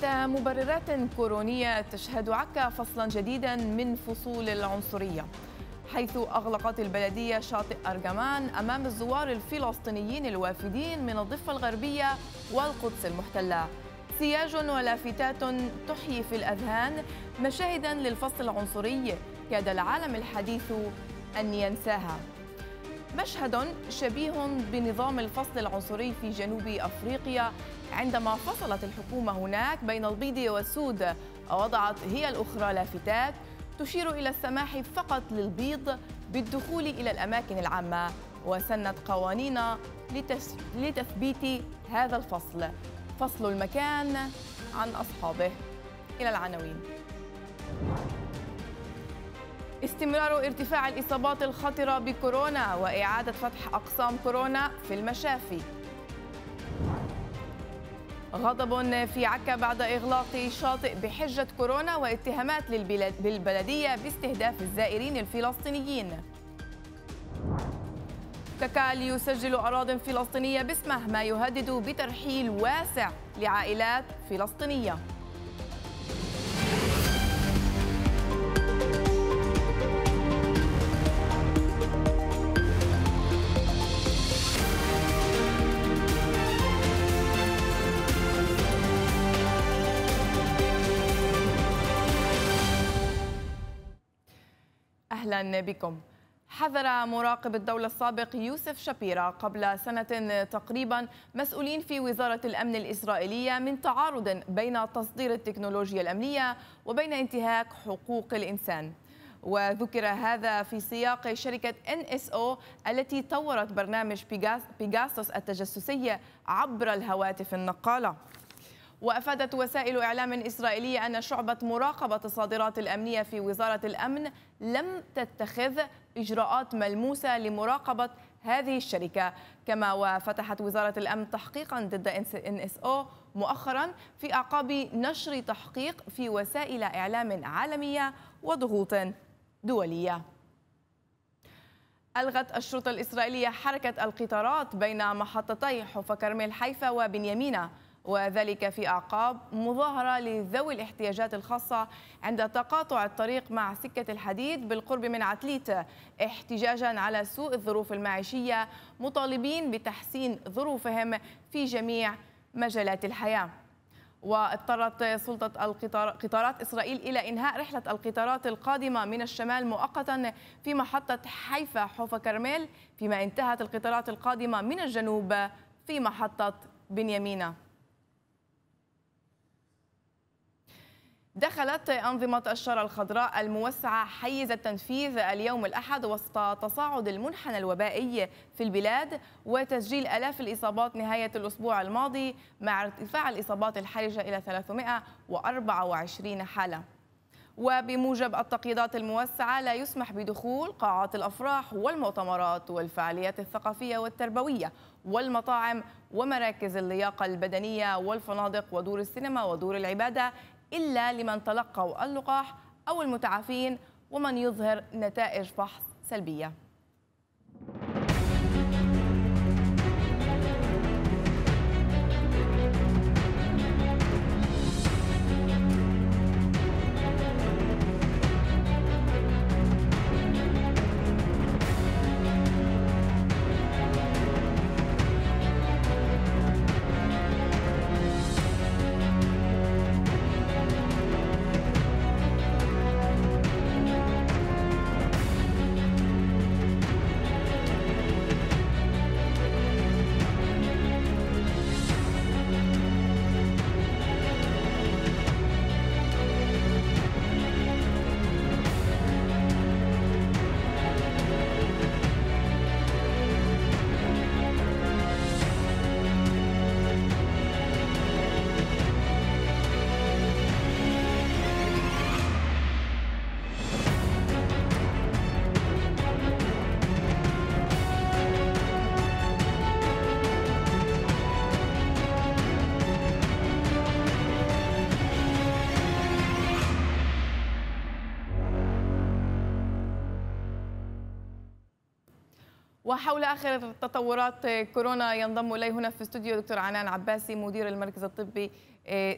تحت مبررات كورونية تشهد عكا فصلا جديدا من فصول العنصرية، حيث أغلقت البلدية شاطئ أرجمان أمام الزوار الفلسطينيين الوافدين من الضفة الغربية والقدس المحتلة. سياج ولافتات تحيي في الأذهان مشاهدا للفصل العنصري كاد العالم الحديث أن ينساها. مشهد شبيه بنظام الفصل العنصري في جنوب أفريقيا عندما فصلت الحكومة هناك بين البيض والسود، ووضعت هي الأخرى لافتات تشير إلى السماح فقط للبيض بالدخول إلى الأماكن العامة، وسنت قوانين لتثبيت هذا الفصل، فصل المكان عن أصحابه. إلى العناوين. استمرار ارتفاع الإصابات الخطرة بكورونا وإعادة فتح أقسام كورونا في المشافي. غضب في عكا بعد إغلاق شاطئ بحجة كورونا واتهامات للبلدية باستهداف الزائرين الفلسطينيين. كاكال يسجل أراضٍ فلسطينية باسمه، ما يهدد بترحيل واسع لعائلات فلسطينية. أهلا بكم. حذر مراقب الدولة السابق يوسف شبيرة قبل سنة تقريبا مسؤولين في وزارة الأمن الإسرائيلية من تعارض بين تصدير التكنولوجيا الأمنية وبين انتهاك حقوق الإنسان، وذكر هذا في سياق شركة NSO التي طورت برنامج بيجاسوس التجسسي عبر الهواتف النقالة. وأفادت وسائل إعلام إسرائيلية أن شعبة مراقبة الصادرات الأمنية في وزارة الأمن لم تتخذ إجراءات ملموسة لمراقبة هذه الشركة، كما وفتحت وزارة الأمن تحقيقا ضد NSO مؤخرا في أعقاب نشر تحقيق في وسائل إعلام عالمية وضغوط دولية. ألغت الشرطة الإسرائيلية حركة القطارات بين محطتي حفا كرميل حيفا وبنيامينا، وذلك في أعقاب مظاهرة لذوي الاحتياجات الخاصة عند تقاطع الطريق مع سكة الحديد بالقرب من عتليت، احتجاجا على سوء الظروف المعيشية، مطالبين بتحسين ظروفهم في جميع مجالات الحياة. واضطرت سلطة قطارات إسرائيل إلى إنهاء رحلة القطارات القادمة من الشمال مؤقتا في محطة حيفا حوفا كرميل، فيما انتهت القطارات القادمة من الجنوب في محطة بنيامينا. دخلت أنظمة الشارة الخضراء الموسعة حيز التنفيذ اليوم الأحد وسط تصاعد المنحنى الوبائي في البلاد وتسجيل آلاف الإصابات نهاية الأسبوع الماضي، مع ارتفاع الإصابات الحرجة إلى 324 حالة. وبموجب التقييدات الموسعة لا يسمح بدخول قاعات الأفراح والمؤتمرات والفعاليات الثقافية والتربوية والمطاعم ومراكز اللياقة البدنية والفنادق ودور السينما ودور العبادة إلا لمن تلقوا اللقاح أو المتعافين ومن يظهر نتائج فحص سلبية. وحول آخر تطورات كورونا ينضم إلي هنا في استوديو دكتور عنان عباسي مدير المركز الطبي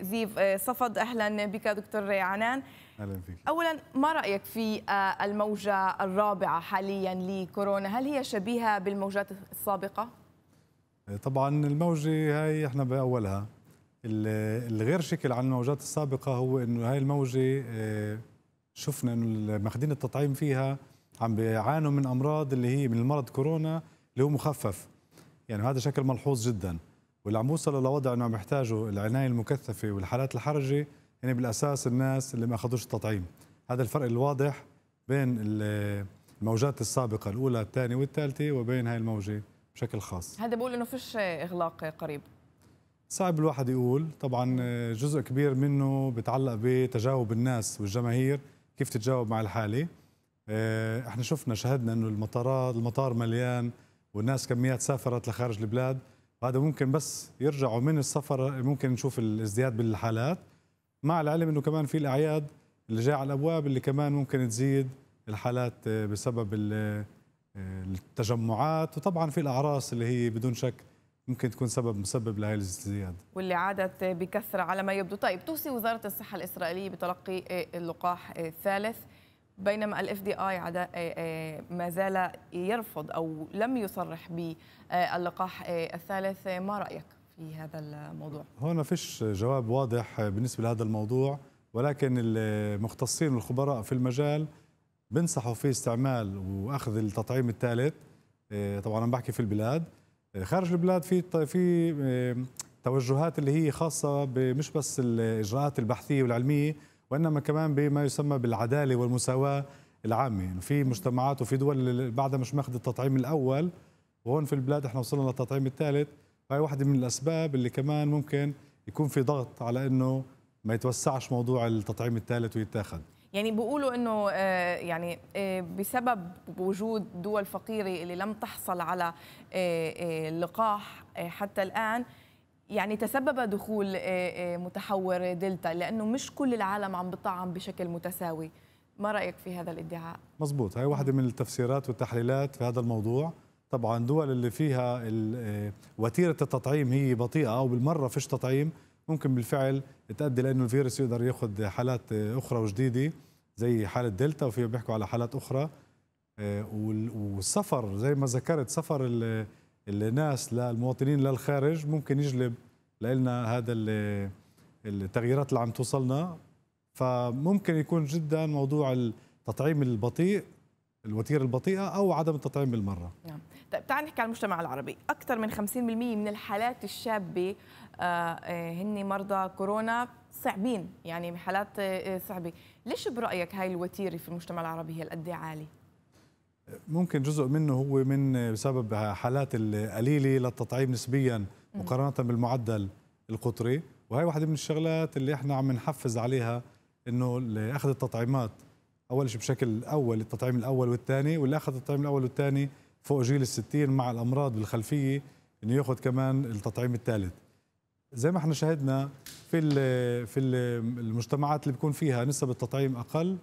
زيف صفد. أهلا بك دكتور عنان. أهلا فيك. أولا ما رأيك في الموجة الرابعة حاليا لكورونا؟ هل هي شبيهة بالموجات السابقة؟ طبعا الموجة هاي احنا بأولها. الغير شكل عن الموجات السابقة هو أنه هاي الموجة شفنا أنه الماخذين التطعيم فيها عم بيعانوا من أمراض اللي هي من المرض كورونا اللي هو مخفف، يعني هذا شكل ملحوظ جدا، واللي عم وصلوا لوضع أنه عم يحتاجوا العناية المكثفة والحالات الحرجة يعني بالأساس الناس اللي ما أخذوش التطعيم. هذا الفرق الواضح بين الموجات السابقة الأولى الثانية والثالثة وبين هاي الموجة بشكل خاص. هذا بقول أنه فيش إغلاق قريب، صعب الواحد يقول. طبعا جزء كبير منه بتعلق بتجاوب الناس والجماهير كيف تتجاوب مع الحالة. احنا شفنا شهدنا انه المطار مليان والناس كميات سافرت لخارج البلاد، وهذا ممكن بس يرجعوا من السفر ممكن نشوف الازدياد بالحالات، مع العلم انه كمان في الاعياد اللي جايه على الابواب اللي كمان ممكن تزيد الحالات بسبب التجمعات، وطبعا في الاعراس اللي هي بدون شك ممكن تكون مسبب لهي الازدياد واللي عادت بكثره على ما يبدو. طيب توصي وزاره الصحه الاسرائيليه بتلقي اللقاح الثالث، بينما ال FDA ما زال يرفض أو لم يصرح باللقاح الثالث. ما رأيك في هذا الموضوع؟ هنا فيش جواب واضح بالنسبة لهذا الموضوع، ولكن المختصين والخبراء في المجال بنصحوا في استعمال وأخذ التطعيم الثالث. طبعا أنا بحكي في البلاد، خارج البلاد في توجهات اللي هي خاصة مش بس الإجراءات البحثية والعلمية، وإنما كمان بما يسمى بالعدالة والمساواة العامة، يعني في مجتمعات وفي دول بعدها مش ماخذ التطعيم الأول، وهون في البلاد احنا وصلنا للتطعيم الثالث، فهي واحدة من الأسباب اللي كمان ممكن يكون في ضغط على إنه ما يتوسعش موضوع التطعيم الثالث ويتاخذ. يعني بيقولوا إنه يعني بسبب وجود دول فقيرة اللي لم تحصل على اللقاح حتى الآن، يعني تسبب دخول متحور دلتا، لأنه مش كل العالم عم بطعم بشكل متساوي. ما رأيك في هذا الادعاء؟ مزبوط، هاي واحدة من التفسيرات والتحليلات في هذا الموضوع. طبعا دول اللي فيها وتيرة التطعيم هي بطيئة أو بالمرة فيش تطعيم ممكن بالفعل تؤدي لأنه الفيروس يقدر يأخذ حالات أخرى وجديدة زي حالة دلتا، وفيها بيحكوا على حالات أخرى. والسفر زي ما ذكرت، سفر الناس للمواطنين للخارج ممكن يجلب لنا هذا التغييرات اللي عم توصلنا، فممكن يكون جدا موضوع التطعيم البطيء الوتيرة البطيئة أو عدم التطعيم بالمرة. نعم. طيب تعال نحكي عن المجتمع العربي. أكثر من 50% من الحالات الشابة هن مرضى كورونا صعبين، يعني حالات صعبة. ليش برأيك هاي الوتيرة في المجتمع العربي هي القد عالية؟ ممكن جزء منه هو من بسبب حالات القليلة للتطعيم نسبيا مقارنة بالمعدل القطري، وهي واحدة من الشغلات اللي احنا عم نحفز عليها انه اخذ التطعيمات اول شيء بشكل اول التطعيم الاول والثاني، واللي اخذ التطعيم الاول والثاني فوق جيل ال60 مع الامراض بالخلفية انه ياخذ كمان التطعيم الثالث. زي ما احنا شاهدنا في المجتمعات اللي بيكون فيها نسب التطعيم اقل،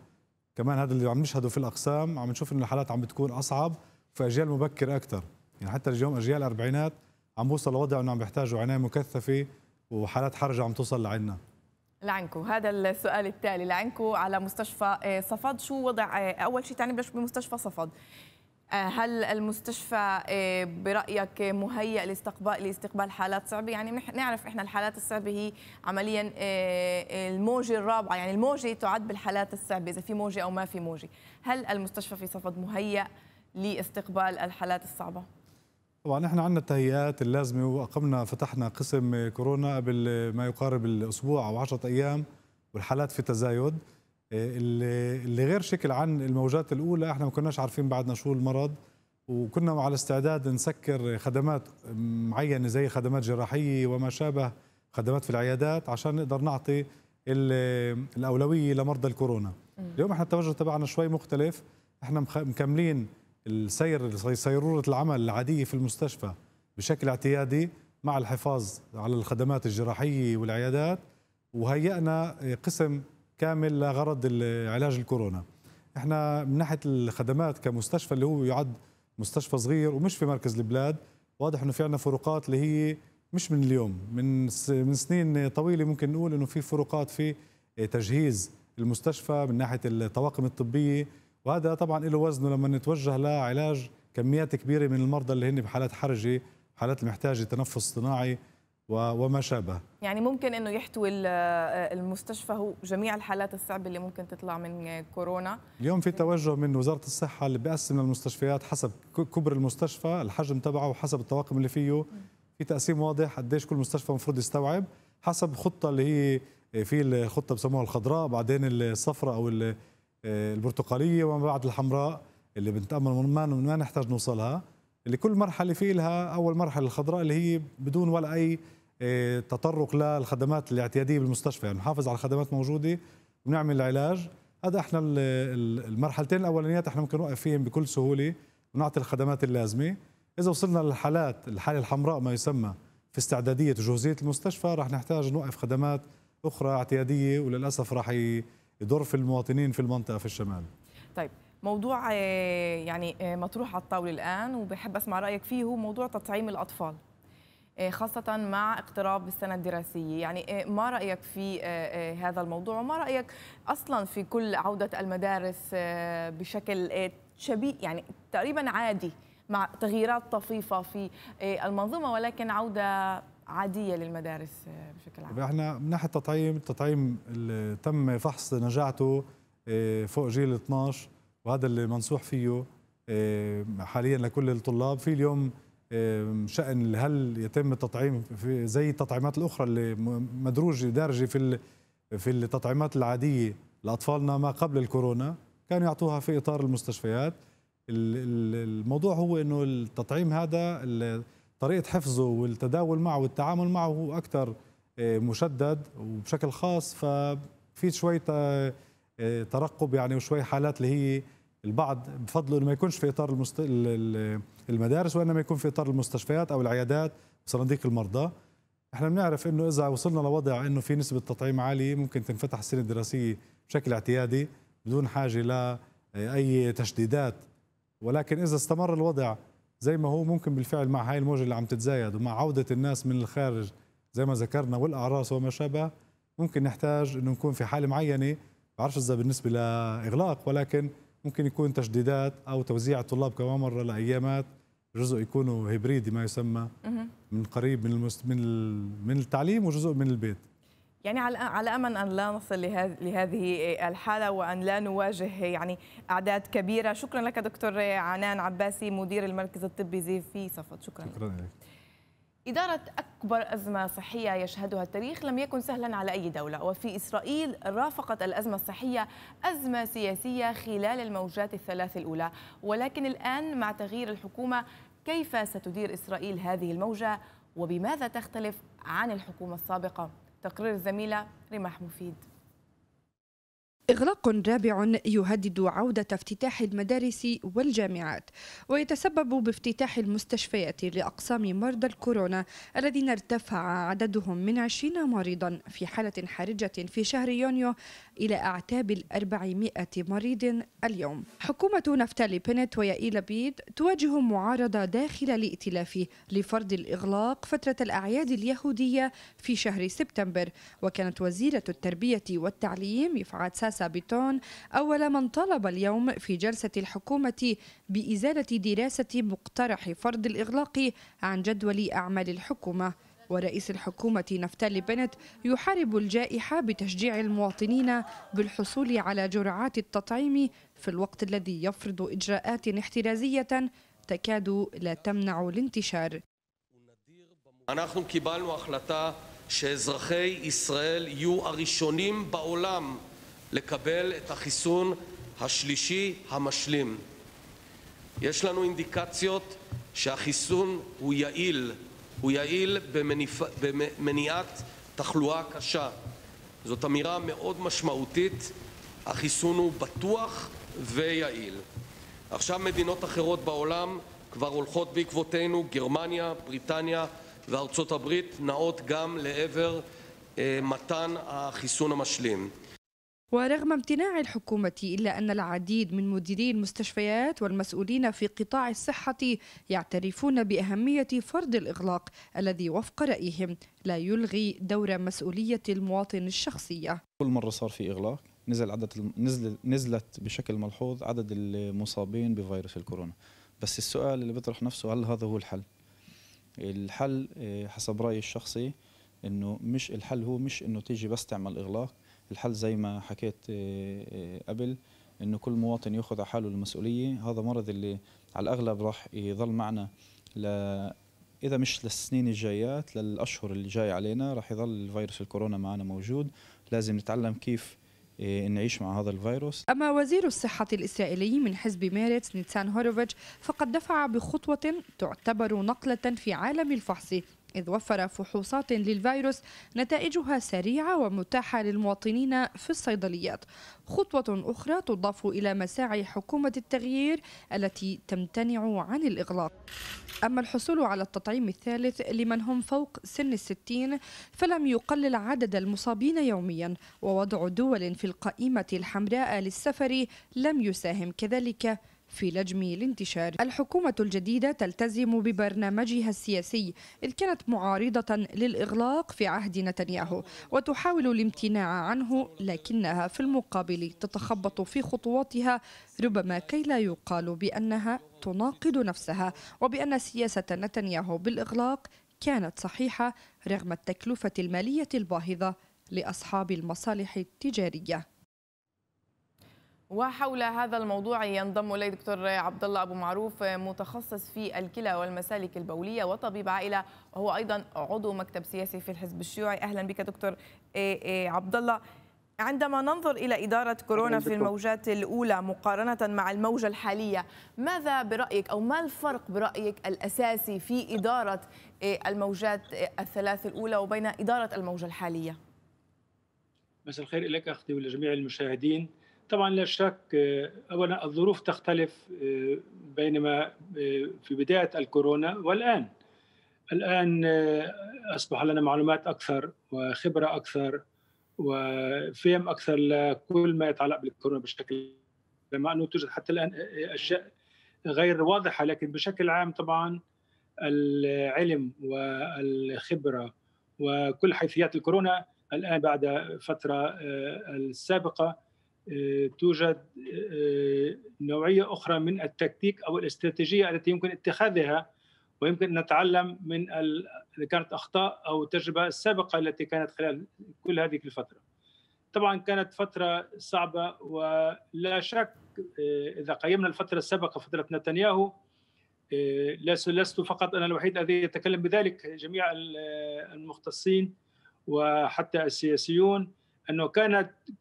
كمان هذا اللي عم نشهده في الأقسام عم نشوف إنه الحالات عم بتكون أصعب في أجيال مبكرة أكثر، يعني حتى اليوم أجيال الأربعينات عم بوصل لوضع إنه عم بيحتاجوا عناية مكثفة وحالات حرجة عم توصل لعنا. لعنكو هذا السؤال التالي، لعنكو على مستشفى صفد، شو وضع أول شيء تعني بلش بمستشفى صفد؟ هل المستشفى برأيك مهيأ لاستقبال حالات صعبة؟ يعني نعرف إحنا الحالات الصعبة هي عمليا الموجة الرابعة، يعني الموجة تعد بالحالات الصعبة إذا في موجة أو ما في موجة. هل المستشفى في صفد مهيأ لاستقبال الحالات الصعبة؟ طبعا إحنا عندنا التهيئات اللازمة، وأقمنا فتحنا قسم كورونا قبل ما يقارب الأسبوع أو 10 أيام، والحالات في تزايد. اللي غير شكل عن الموجات الأولى احنا ما كناش عارفين بعدنا شو المرض، وكنا على استعداد نسكر خدمات معينة زي خدمات جراحية وما شابه، خدمات في العيادات عشان نقدر نعطي الأولوية لمرضى الكورونا. اليوم احنا التوجه تبعنا شوي مختلف، احنا مكملين سيرورة العمل العادية في المستشفى بشكل اعتيادي مع الحفاظ على الخدمات الجراحية والعيادات، وهيئنا قسم كامل لغرض علاج الكورونا. احنا من ناحيه الخدمات كمستشفى اللي هو يعد مستشفى صغير ومش في مركز البلاد. واضح انه في عندنا فروقات اللي هي مش من اليوم، من سنين طويله. ممكن نقول انه في فروقات في تجهيز المستشفى من ناحيه الطواقم الطبيه، وهذا طبعا له وزنه لما نتوجه لعلاج كميات كبيره من المرضى اللي هن بحالات حرجه، حالات محتاجه تنفس صناعي وما شابه. يعني ممكن انه يحتوي المستشفى هو جميع الحالات الصعبه اللي ممكن تطلع من كورونا. اليوم في توجه من وزاره الصحه اللي بقسم للمستشفيات حسب كبر المستشفى، الحجم تبعه وحسب الطواقم اللي فيه، في تقسيم واضح قديش كل مستشفى المفروض يستوعب حسب خطه اللي هي في الخطه بسموها الخضراء، بعدين الصفراء او البرتقاليه، وما بعد الحمراء اللي بنتامل ما نحتاج نوصلها. اللي كل مرحله في لها، اول مرحله الخضراء اللي هي بدون ولا اي تطرق للخدمات الاعتياديه بالمستشفى، يعني نحافظ على الخدمات موجوده ونعمل العلاج. هذا احنا المرحلتين الاولانيات احنا ممكن نوقف فيهم بكل سهوله ونعطي الخدمات اللازمه. اذا وصلنا للحالات الحاله الحمراء ما يسمى في استعداديه وجهوزيه المستشفى، راح نحتاج نوقف خدمات اخرى اعتياديه، وللاسف راح يضر في المواطنين في المنطقه في الشمال. طيب، موضوع يعني مطروح على الطاوله الان وبحب اسمع رايك فيه، هو موضوع تطعيم الاطفال خاصة مع اقتراب السنة الدراسية. يعني ما رأيك في هذا الموضوع، وما رأيك أصلا في كل عودة المدارس بشكل شبيه يعني تقريبا عادي مع تغييرات طفيفة في المنظومة، ولكن عودة عادية للمدارس بشكل عام؟ احنا من ناحية التطعيم اللي تم فحص نجاعته فوق جيل 12، وهذا اللي منصوح فيه حاليا لكل الطلاب. في اليوم شأن هل يتم التطعيم في زي التطعيمات الأخرى اللي مدروجة دارجة في التطعيمات العادية لأطفالنا ما قبل الكورونا، كانوا يعطوها في إطار المستشفيات. الموضوع هو أنه التطعيم هذا طريقة حفظه والتداول معه والتعامل معه هو أكثر مشدد وبشكل خاص، ففي شوي ترقب يعني وشوي حالات اللي هي البعض بفضله انه ما يكونش في اطار المدارس، وانما يكون في اطار المستشفيات او العيادات وصناديق المرضى. احنا بنعرف انه اذا وصلنا لوضع انه في نسبه تطعيم عاليه ممكن تنفتح السنه الدراسيه بشكل اعتيادي بدون حاجه لاي تشديدات، ولكن اذا استمر الوضع زي ما هو ممكن بالفعل مع هاي الموجه اللي عم تتزايد ومع عوده الناس من الخارج زي ما ذكرنا والاعراس وما شابه، ممكن نحتاج انه نكون في حاله معينه، بعرفش اذا بالنسبه لاغلاق، ولكن ممكن يكون تشديدات او توزيع الطلاب كمان مره لايامات، جزء يكونوا هبريدي ما يسمى من قريب من التعليم وجزء من البيت. يعني على امل ان لا نصل لهذه الحاله وان لا نواجه يعني اعداد كبيره. شكرا لك دكتور عنان عباسي، مدير المركز الطبي زيف صفد. شكرا لك. إدارة أكبر أزمة صحية يشهدها التاريخ لم يكن سهلا على أي دولة، وفي إسرائيل رافقت الأزمة الصحية أزمة سياسية خلال الموجات الثلاث الأولى، ولكن الآن مع تغيير الحكومة كيف ستدير إسرائيل هذه الموجة وبماذا تختلف عن الحكومة السابقة؟ تقرير الزميلة رماح مفيد. إغلاق رابع يهدد عودة افتتاح المدارس والجامعات، ويتسبب بافتتاح المستشفيات لأقسام مرضى الكورونا الذين ارتفع عددهم من 20 مريضا في حالة حرجة في شهر يونيو إلى أعتاب 400 مريض اليوم. حكومة نفتالي بنت ويائيل لبيد تواجه معارضة داخل الائتلاف لفرض الإغلاق فترة الأعياد اليهودية في شهر سبتمبر، وكانت وزيرة التربية والتعليم يفعت سابتون أول من طلب اليوم في جلسة الحكومة بإزالة دراسة مقترح فرض الإغلاق عن جدول أعمال الحكومة. ورئيس الحكومة نفتالي بنت يحارب الجائحة بتشجيع المواطنين بالحصول على جرعات التطعيم في الوقت الذي يفرض إجراءات احترازية تكاد لا تمنع الانتشار. نحن كبالنا החלטה שאזרחי ישראל יהיו הראשונים בעולם לקבל את החיסון השלישי המשלים. יש לנו אינדיקציות שהחיסון הוא יעיל במניעת תחלואה קשה. זאת אמירה מאוד משמעותית, החיסון הוא בטוח ויעיל. עכשיו מדינות אחרות בעולם כבר הולכות בעקבותינו, גרמניה, בריטניה וארצות הברית נעות גם לעבר מתן החיסון המשלים. ورغم امتناع الحكومة إلا أن العديد من مديري المستشفيات والمسؤولين في قطاع الصحة يعترفون بأهمية فرض الإغلاق الذي وفق رأيهم لا يلغي دور مسؤولية المواطن الشخصية. كل مرة صار في إغلاق نزلت بشكل ملحوظ عدد المصابين بفيروس الكورونا، بس السؤال اللي بيطرح نفسه هل هذا هو الحل؟ الحل حسب رأيي الشخصي إنه مش الحل، هو مش إنه تيجي بس تعمل إغلاق. الحل زي ما حكيت قبل انه كل مواطن ياخذ على حاله المسؤوليه. هذا مرض اللي على الاغلب راح يظل معنا اذا مش للسنين الجايات للاشهر اللي جاي علينا، راح يظل فيروس الكورونا معنا موجود. لازم نتعلم كيف نعيش مع هذا الفيروس. أما وزير الصحة الإسرائيلي من حزب ميريتس نيتسان هوروفيتش فقد دفع بخطوة تعتبر نقلة في عالم الفحص، إذ وفر فحوصات للفيروس نتائجها سريعة ومتاحة للمواطنين في الصيدليات. خطوة أخرى تضاف إلى مساعي حكومة التغيير التي تمتنع عن الإغلاق. أما الحصول على التطعيم الثالث لمن هم فوق سن 60 فلم يقلل عدد المصابين يوميا، ووضع دول في القائمة الحمراء للسفر لم يساهم كذلك في لجم الانتشار. الحكومة الجديدة تلتزم ببرنامجها السياسي، إذ كانت معارضة للإغلاق في عهد نتنياهو وتحاول الامتناع عنه، لكنها في المقابل تتخبط في خطواتها ربما كي لا يقال بأنها تناقض نفسها، وبأن سياسة نتنياهو بالإغلاق كانت صحيحة رغم التكلفة المالية الباهظة لأصحاب المصالح التجارية. وحول هذا الموضوع ينضم إلي دكتور عبد الله أبو معروف، متخصص في الكلى والمسالك البولية وطبيب عائلة، وهو أيضا عضو مكتب سياسي في الحزب الشيوعي. أهلا بك دكتور عبد الله. عندما ننظر إلى إدارة كورونا في الموجات الأولى مقارنة مع الموجة الحالية، ماذا برأيك أو ما الفرق برأيك الأساسي في إدارة الموجات الثلاث الأولى وبين إدارة الموجة الحالية؟ مساء الخير لك أختي ولجميع المشاهدين. طبعا لا شك أولا الظروف تختلف بينما في بداية الكورونا والآن. الآن أصبح لنا معلومات أكثر وخبرة أكثر وفهم أكثر لكل ما يتعلق بالكورونا بشكل، مع أنه توجد حتى الآن أشياء غير واضحة، لكن بشكل عام طبعا العلم والخبرة وكل حيثيات الكورونا الآن بعد فترة السابقة توجد نوعية أخرى من التكتيك أو الاستراتيجية التي يمكن اتخاذها، ويمكن أن نتعلم من إذا كانت أخطاء أو التجربة السابقة التي كانت خلال كل هذه الفترة. طبعا كانت فترة صعبة، ولا شك إذا قيمنا الفترة السابقة فترة نتنياهو، لست فقط أنا الوحيد الذي يتكلم بذلك، جميع المختصين وحتى السياسيون، أنه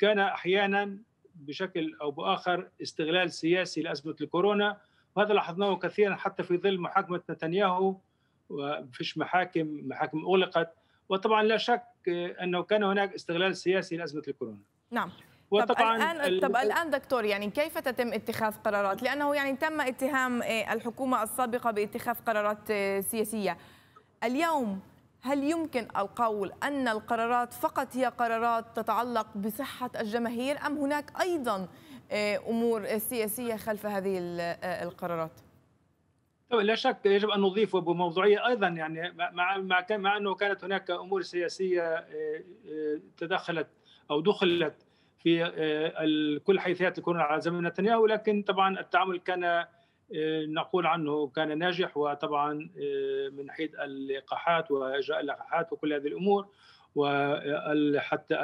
كان أحيانا بشكل أو بآخر استغلال سياسي لأزمة الكورونا، وهذا لاحظناه كثيرا حتى في ظل محاكمة نتنياهو، ومفيش محاكم أغلقت، وطبعا لا شك أنه كان هناك استغلال سياسي لأزمة الكورونا. نعم. وطبعا الآن دكتور، يعني كيف تتم اتخاذ قرارات؟ لأنه يعني تم اتهام الحكومة السابقة باتخاذ قرارات سياسية. اليوم هل يمكن القول أن القرارات فقط هي قرارات تتعلق بصحة الجماهير، أم هناك أيضا أمور سياسية خلف هذه القرارات؟ لا شك يجب أن نضيف بموضوعية أيضا، يعني مع أنه كانت هناك أمور سياسية تدخلت أو دخلت في كل حيثيات الكورونا على زمن نتنياهو، لكن طبعا التعامل كان نقول عنه كان ناجح، وطبعا من حيث اللقاحات واجراء اللقاحات وكل هذه الامور، وحتى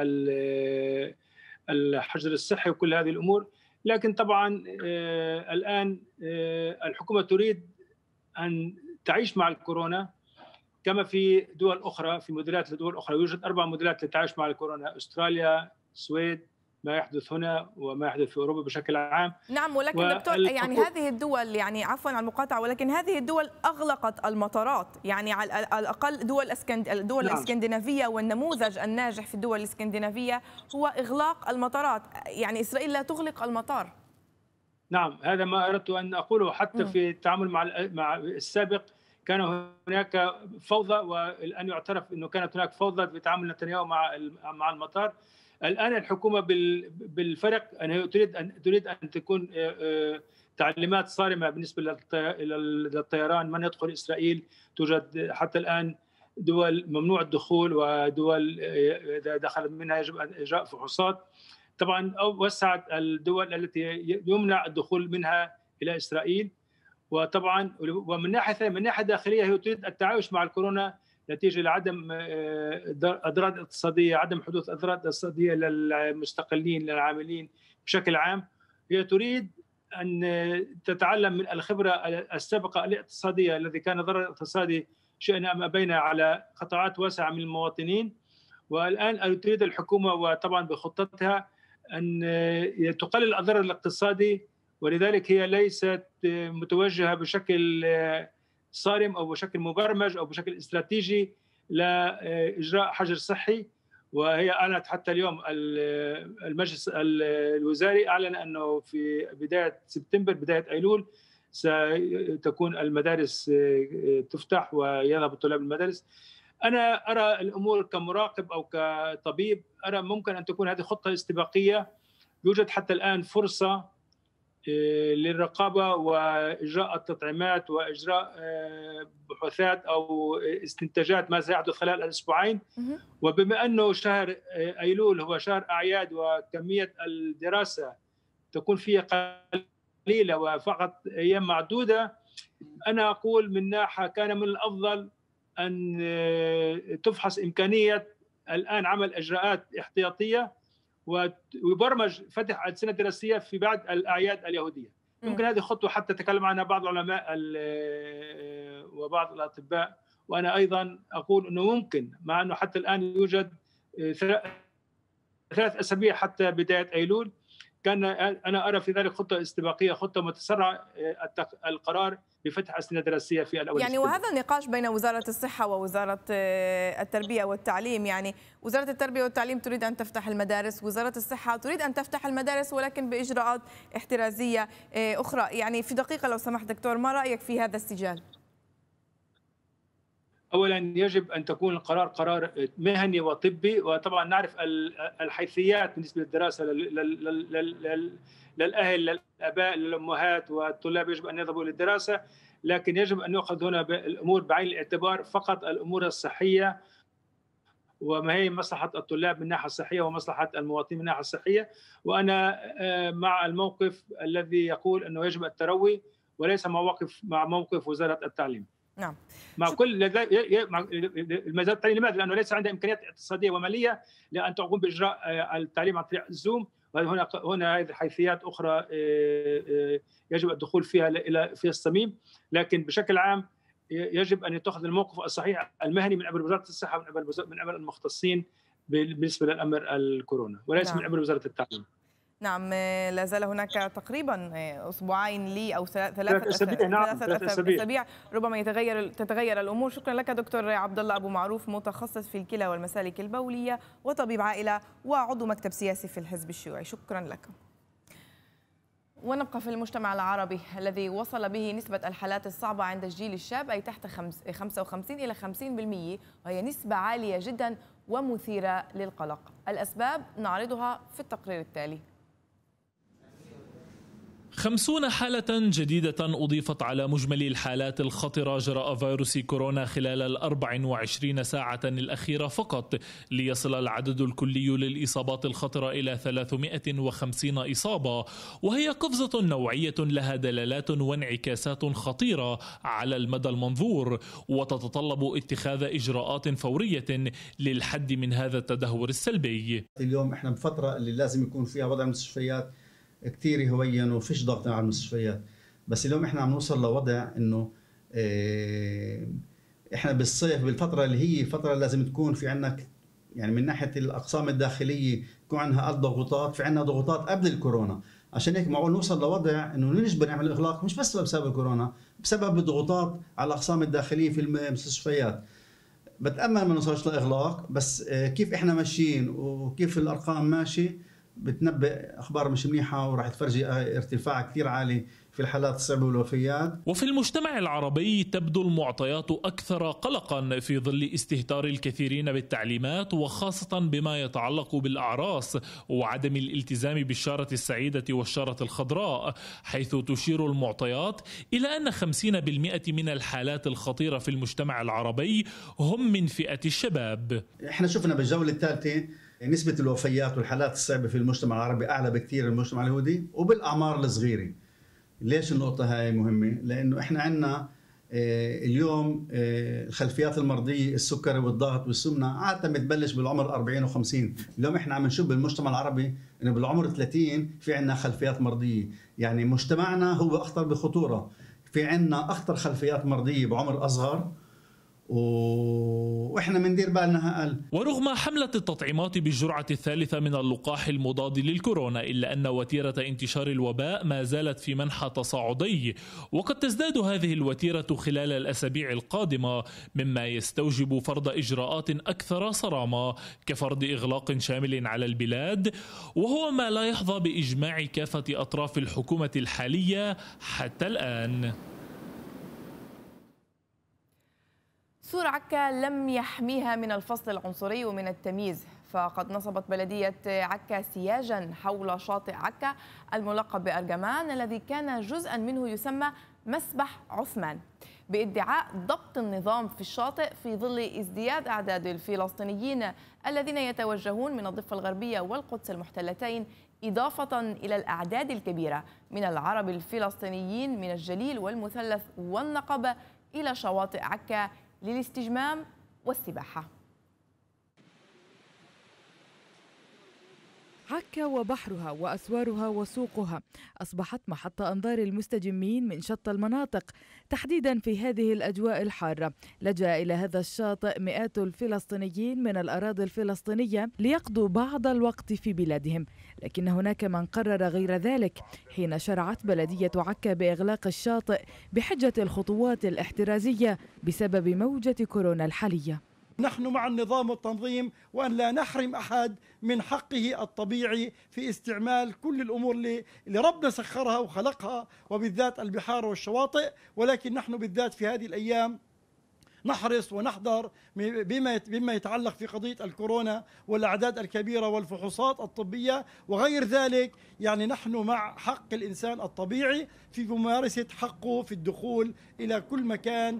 الحجر الصحي وكل هذه الامور. لكن طبعا الان الحكومه تريد ان تعيش مع الكورونا كما في دول اخرى، في موديلات لدول اخرى. يوجد 4 موديلات للتعايش مع الكورونا: استراليا، السويد، ما يحدث هنا وما يحدث في أوروبا بشكل عام. نعم، ولكن دكتور يعني هذه الدول، يعني عفوا على المقاطعة، ولكن هذه الدول أغلقت المطارات، يعني على الأقل الدول نعم. الاسكندنافية، والنموذج الناجح في الدول الاسكندنافية هو إغلاق المطارات، يعني إسرائيل لا تغلق المطار. نعم، هذا ما أردت أن أقوله. حتى في التعامل مع السابق كان هناك فوضى، والآن يعترف أنه كانت هناك فوضى بتعامل نتنياهو مع المطار. الآن الحكومة بالفرق أنها تريد أن تكون تعليمات صارمة بالنسبة للطيران، من يدخل إسرائيل، توجد حتى الآن دول ممنوع الدخول، ودول إذا دخل منها يجب إجراء فحوصات. طبعا وسعت الدول التي يمنع الدخول منها إلى إسرائيل. وطبعا ومن ناحية ثانية، من ناحية داخلية، هي تريد التعايش مع الكورونا نتيجة لعدم أضرار اقتصادية، عدم حدوث أضرار اقتصادية للمستقلين للعاملين بشكل عام. هي تريد أن تتعلم من الخبرة السابقة الاقتصادية الذي كان ضرر اقتصادي شئنا أم أبينا على قطاعات واسعة من المواطنين. والآن تريد الحكومة وطبعا بخطتها أن تقلل الأضرار الاقتصادي، ولذلك هي ليست متوجهة بشكل صارم أو بشكل مبرمج أو بشكل استراتيجي لإجراء حجر صحي. وهي أعلنت حتى اليوم، المجلس الوزاري أعلن أنه في بداية سبتمبر بداية أيلول ستكون المدارس تفتح ويذهب الطلاب المدارس. أنا أرى الأمور كمراقب أو كطبيب، أرى ممكن أن تكون هذه خطة استباقية. يوجد حتى الآن فرصة للرقابة وإجراء التطعيمات وإجراء بحوثات أو استنتاجات ما سيحدث خلال الأسبوعين. وبما أنه شهر أيلول هو شهر أعياد وكمية الدراسة تكون فيها قليلة وفقط أيام معدودة، أنا أقول من ناحية كان من الأفضل أن تفحص إمكانية الآن عمل إجراءات احتياطية ويبرمج فتح السنة الدراسية في بعد الأعياد اليهودية. يمكن هذه خطوة حتى تكلم عنها بعض العلماء وبعض الأطباء، وأنا أيضا أقول أنه ممكن، مع أنه حتى الآن يوجد 3 أسابيع حتى بداية أيلول. كان أنا أرى في ذلك خطة استباقية، خطة متسرعة القرار بفتح السنة الدراسية في الأول. يعني وهذا النقاش بين وزارة الصحة ووزارة التربية والتعليم، يعني وزارة التربية والتعليم تريد أن تفتح المدارس، وزارة الصحة تريد أن تفتح المدارس ولكن بإجراءات احترازية أخرى. يعني في دقيقة لو سمحت دكتور، ما رأيك في هذا السجال؟ أولا يجب أن تكون القرار قرار مهني وطبي، وطبعا نعرف الحيثيات بالنسبة للدراسة للأهل للآباء للأمهات، والطلاب يجب أن يذهبوا للدراسة، لكن يجب أن يؤخذ هنا الأمور بعين الاعتبار فقط الأمور الصحية وما هي مصلحة الطلاب من ناحية الصحية ومصلحة المواطنين من ناحية الصحية. وأنا مع الموقف الذي يقول أنه يجب التروي وليس مع موقف وزارة التعليم. نعم. مع كل المزاد التعليم، لماذا؟ لأنه ليس عندها إمكانيات اقتصادية ومالية لأن تقوم بإجراء التعليم عن طريق الزوم، وهنا هذه حيثيات أخرى يجب الدخول فيها في الصميم. لكن بشكل عام يجب أن يتخذ الموقف الصحيح المهني من قبل وزارة الصحة من قبل المختصين بالنسبة للأمر الكورونا، وليس من قبل وزارة التعليم. نعم، لا زال هناك تقريبا أسبوعين لي أو 3 أسابيع ربما تتغير الأمور. شكرا لك دكتور عبد الله أبو معروف، متخصص في الكلى والمسالك البولية وطبيب عائلة وعضو مكتب سياسي في الحزب الشيوعي، شكرا لك. ونبقى في المجتمع العربي الذي وصل به نسبة الحالات الصعبة عند الجيل الشاب أي تحت 55 إلى 50%، وهي نسبة عالية جدا ومثيرة للقلق. الأسباب نعرضها في التقرير التالي. 50 حالة جديدة أضيفت على مجمل الحالات الخطرة جراء فيروس كورونا خلال 24 ساعة الأخيرة فقط، ليصل العدد الكلي للإصابات الخطرة إلى 350 إصابة، وهي قفزة نوعية لها دلالات وانعكاسات خطيرة على المدى المنظور، وتتطلب اتخاذ إجراءات فورية للحد من هذا التدهور السلبي. اليوم احنا بفترة اللي لازم يكون فيها وضع المستشفيات كتير هويا وفيش ضغط على المستشفيات، بس اليوم احنا عم نوصل لوضع انه احنا بالصيف بالفتره اللي هي فتره لازم تكون في عندنا يعني من ناحيه الاقسام الداخليه يكون عندها ضغوطات، في عندنا ضغوطات قبل الكورونا، عشان هيك معقول نوصل لوضع انه نجبر نعمل اغلاق مش بس بسبب الكورونا، بسبب الضغوطات على الاقسام الداخليه في المستشفيات. بتامل ما نوصلش لاغلاق، بس كيف احنا ماشيين وكيف الارقام ماشي بتنبئ أخبار مش منيحة وراح تفرجي ارتفاع كثير عالي في الحالات الصعبة والوفيات. وفي المجتمع العربي تبدو المعطيات أكثر قلقا في ظل استهتار الكثيرين بالتعليمات، وخاصة بما يتعلق بالأعراس وعدم الالتزام بالشارة السعيدة والشارة الخضراء، حيث تشير المعطيات إلى أن 50% من الحالات الخطيرة في المجتمع العربي هم من فئة الشباب. احنا شفنا بالجولة الثالثة نسبة الوفيات والحالات الصعبة في المجتمع العربي أعلى بكثير من المجتمع اليهودي وبالأعمار الصغيرة. ليش النقطة هاي مهمة؟ لأنه إحنا عندنا اليوم الخلفيات المرضية، السكري والضغط والسمنة عادة بتبلش بالعمر 40 و50، اليوم إحنا عم نشوف بالمجتمع العربي إنه بالعمر 30 في عندنا خلفيات مرضية، يعني مجتمعنا هو أخطر بخطورة، في عندنا أخطر خلفيات مرضية بعمر أصغر وإحنا مندير بالنا أقل. ورغم حملة التطعيمات بالجرعة الثالثة من اللقاح المضاد للكورونا، إلا أن وتيرة انتشار الوباء ما زالت في منحى تصاعدي، وقد تزداد هذه الوتيرة خلال الأسابيع القادمة، مما يستوجب فرض إجراءات أكثر صرامة كفرض إغلاق شامل على البلاد، وهو ما لا يحظى بإجماع كافة أطراف الحكومة الحالية حتى الآن. سور عكا لم يحميها من الفصل العنصري ومن التمييز، فقد نصبت بلدية عكا سياجا حول شاطئ عكا الملقب بأرجمان الذي كان جزءا منه يسمى مسبح عثمان، بادعاء ضبط النظام في الشاطئ في ظل ازدياد أعداد الفلسطينيين الذين يتوجهون من الضفة الغربية والقدس المحتلتين، إضافة إلى الأعداد الكبيرة من العرب الفلسطينيين من الجليل والمثلث والنقب إلى شواطئ عكا للاستجمام والسباحة. عكا وبحرها وأسوارها وسوقها أصبحت محط أنظار المستجمين من شتى المناطق، تحديدا في هذه الأجواء الحارة لجأ إلى هذا الشاطئ مئات الفلسطينيين من الأراضي الفلسطينية ليقضوا بعض الوقت في بلادهم، لكن هناك من قرر غير ذلك حين شرعت بلدية عكا بإغلاق الشاطئ بحجة الخطوات الاحترازية بسبب موجة كورونا الحالية. نحن مع النظام والتنظيم وأن لا نحرم أحد من حقه الطبيعي في استعمال كل الأمور اللي ربنا سخرها وخلقها، وبالذات البحار والشواطئ، ولكن نحن بالذات في هذه الأيام نحرص ونحذر بما يتعلق في قضية الكورونا والأعداد الكبيرة والفحوصات الطبية وغير ذلك. يعني نحن مع حق الإنسان الطبيعي في ممارسة حقه في الدخول إلى كل مكان.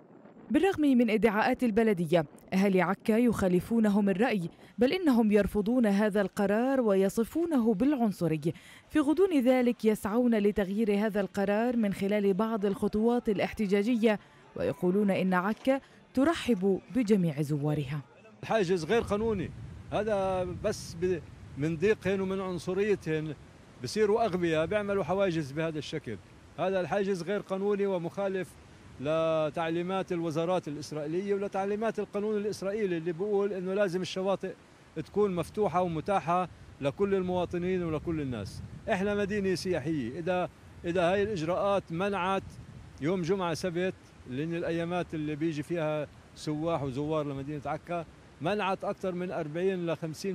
بالرغم من ادعاءات البلدية، أهالي عكا يخالفونهم الرأي، بل إنهم يرفضون هذا القرار ويصفونه بالعنصري. في غضون ذلك يسعون لتغيير هذا القرار من خلال بعض الخطوات الاحتجاجية، ويقولون إن عكا ترحب بجميع زوارها. الحاجز غير قانوني، هذا بس من ضيقهم ومن عنصريتهم بصيروا أغبياء بيعملوا حواجز بهذا الشكل. هذا الحاجز غير قانوني ومخالف لتعليمات الوزارات الإسرائيلية ولتعليمات القانون الإسرائيلي اللي بيقول إنه لازم الشواطئ تكون مفتوحة ومتاحة لكل المواطنين ولكل الناس. إحنا مدينة سياحية، إذا هاي الإجراءات منعت يوم جمعة سبت لأن الأيامات اللي بيجي فيها سواح وزوار لمدينة عكا، منعت أكثر من 40 ل 50%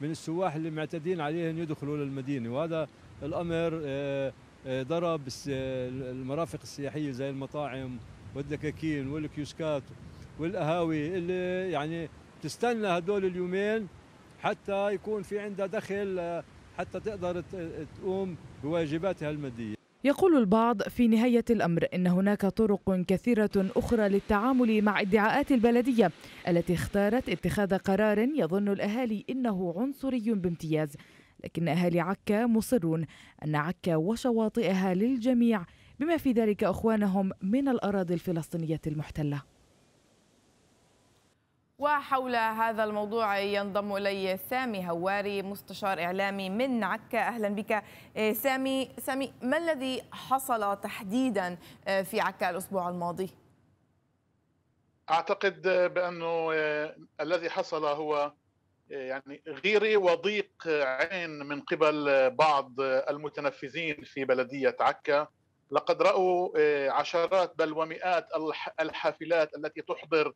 من السواح اللي معتادين عليهم يدخلوا للمدينة، وهذا الأمر ضرب المرافق السياحية زي المطاعم والدكاكين والكيوسكات والقهاوي اللي يعني بتستنى هدول اليومين حتى يكون في عندها دخل حتى تقدر تقوم بواجباتها المادية. يقول البعض في نهاية الأمر إن هناك طرق كثيرة أخرى للتعامل مع ادعاءات البلدية التي اختارت اتخاذ قرار يظن الأهالي إنه عنصري بامتياز، لكن أهالي عكا مصرون أن عكا وشواطئها للجميع بما في ذلك أخوانهم من الأراضي الفلسطينية المحتلة. وحول هذا الموضوع ينضم إلي سامي هواري مستشار إعلامي من عكا. أهلا بك سامي. سامي، ما الذي حصل تحديدا في عكا الأسبوع الماضي؟ أعتقد بأنه الذي حصل هو يعني غيرة وضيق عين من قبل بعض المتنفذين في بلدية عكا. لقد رأوا عشرات بل ومئات الحافلات التي تحضر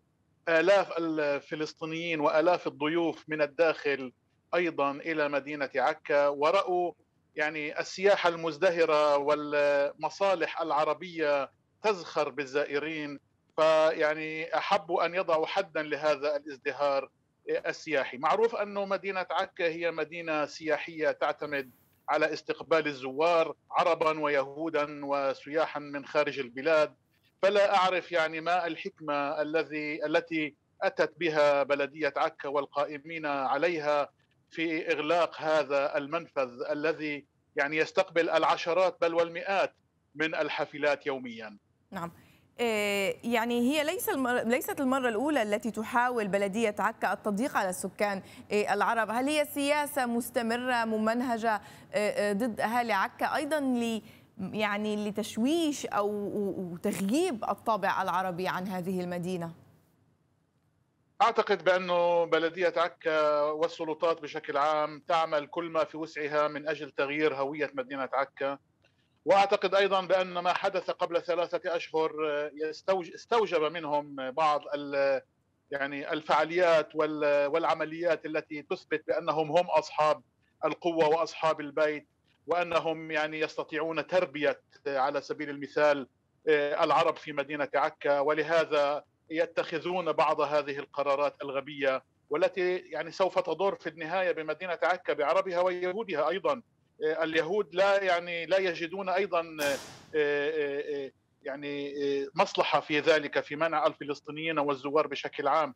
آلاف الفلسطينيين وآلاف الضيوف من الداخل أيضا إلى مدينة عكا ورأوا يعني السياحة المزدهرة والمصالح العربية تزخر بالزائرين، فيعني أحبوا أن يضعوا حدا لهذا الازدهار السياحي. معروف أن مدينة عكا هي مدينة سياحية تعتمد على استقبال الزوار عربا ويهودا وسياحا من خارج البلاد، فلا أعرف يعني ما الحكمة التي أتت بها بلدية عكا والقائمين عليها في إغلاق هذا المنفذ الذي يعني يستقبل العشرات بل والمئات من الحافلات يوميا. نعم، يعني هي ليست المرة الأولى التي تحاول بلدية عكا التضييق على السكان العرب. هل هي سياسة مستمرة ممنهجة ضد أهالي عكا أيضا يعني لتشويش أو تغييب الطابع العربي عن هذه المدينة؟ أعتقد بأنه بلدية عكا والسلطات بشكل عام تعمل كل ما في وسعها من أجل تغيير هوية مدينة عكا، وأعتقد أيضا بأن ما حدث قبل 3 أشهر استوجب منهم بعض يعني الفعاليات والعمليات التي تثبت بأنهم هم أصحاب القوة وأصحاب البيت، وأنهم يعني يستطيعون تربية على سبيل المثال العرب في مدينة عكا، ولهذا يتخذون بعض هذه القرارات الغبية والتي يعني سوف تضر في النهاية بمدينة عكا بعربها ويهودها أيضا. اليهود لا يجدون أيضا يعني مصلحة في ذلك في منع الفلسطينيين والزوار بشكل عام.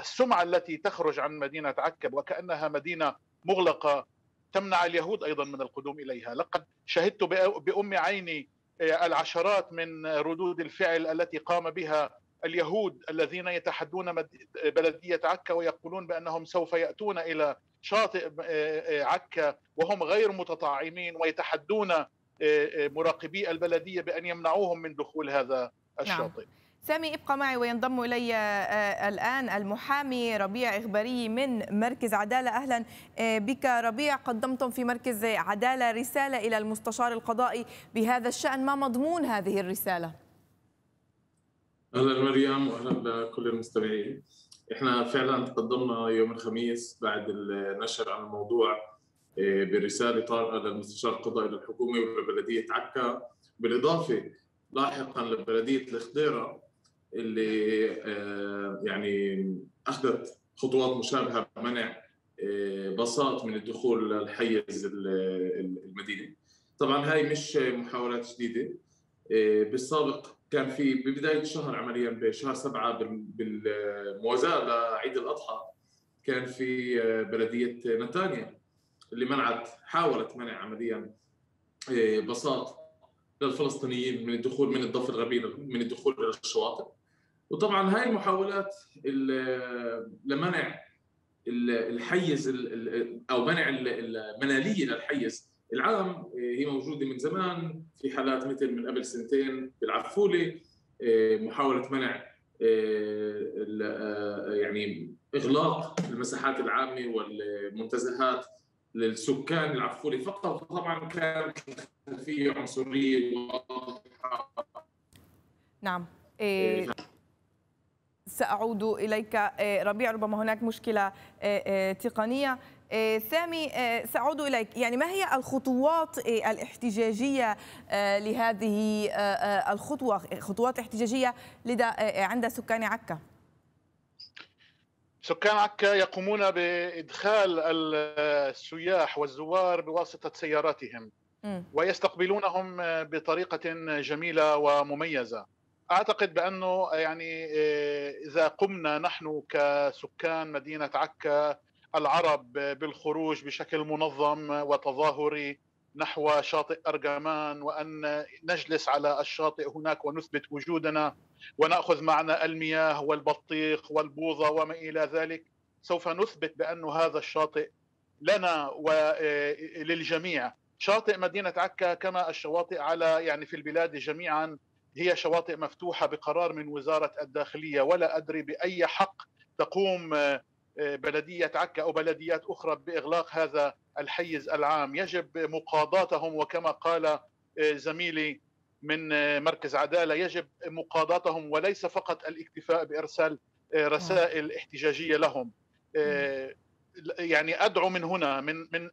السمعة التي تخرج عن مدينة عكا وكأنها مدينة مغلقة تمنع اليهود أيضا من القدوم إليها. لقد شهدت بأم عيني العشرات من ردود الفعل التي قام بها اليهود الذين يتحدون بلدية عكا ويقولون بأنهم سوف يأتون إلى شاطئ عكا وهم غير متطاعمين ويتحدون مراقبي البلدية بأن يمنعوهم من دخول هذا الشاطئ. نعم. سامي، ابقى معي. وينضم إلي الآن المحامي ربيع إغباري من مركز عدالة. أهلا بك ربيع. قدمتم في مركز عدالة رسالة إلى المستشار القضائي بهذا الشأن، ما مضمون هذه الرسالة؟ أهلا مريم وأهلا بكل المستمعين. إحنا فعلا تقدمنا يوم الخميس بعد النشر عن الموضوع برسالة طارئة للمستشار القضائي للحكومة ولبلدية عكا، بالإضافة لاحقا لبلدية الخضيرة اللي يعني أخذت خطوات مشابهة بمنع باصات من الدخول للحيز المدينة. طبعا هاي مش محاولات جديدة، بالسابق كان في ببدايه الشهر عمليا بشهر 7 بالموازاه لعيد الاضحى كان في بلديه نتانيا اللي حاولت منع عمليا باصات للفلسطينيين من الدخول من الضفه الغربيه من الدخول الى الشواطئ. وطبعا هاي المحاولات لمنع الحيز او منع المناليه للحيز العام هي موجودة من زمان في حالات مثل من قبل 2 سنين بالعفولة، محاولة منع يعني إغلاق المساحات العامة والمنتزهات للسكان العفولة فقط. طبعا كان في عنصرية واضحة. نعم، سأعود إليك ربيع، ربما هناك مشكلة تقنية. سامي، سأعود إليك. يعني ما هي الخطوات الاحتجاجية لهذه الخطوة، خطوات احتجاجية عند سكان عكا؟ سكان عكا يقومون بإدخال السياح والزوار بواسطة سياراتهم ويستقبلونهم بطريقة جميلة ومميزة. أعتقد بأنه يعني إذا قمنا نحن كسكان مدينة عكا العرب بالخروج بشكل منظم وتظاهري نحو شاطئ أرجمان وأن نجلس على الشاطئ هناك ونثبت وجودنا ونأخذ معنا المياه والبطيخ والبوظة وما إلى ذلك، سوف نثبت بأن هذا الشاطئ لنا وللجميع. شاطئ مدينة عكا كما الشواطئ على يعني في البلاد جميعا هي شواطئ مفتوحة بقرار من وزارة الداخلية، ولا أدري بأي حق تقوم بلدية عكا أو بلديات أخرى بإغلاق هذا الحيز العام. يجب مقاضاتهم، وكما قال زميلي من مركز عدالة يجب مقاضاتهم وليس فقط الاكتفاء بإرسال رسائل احتجاجية لهم. يعني أدعو من هنا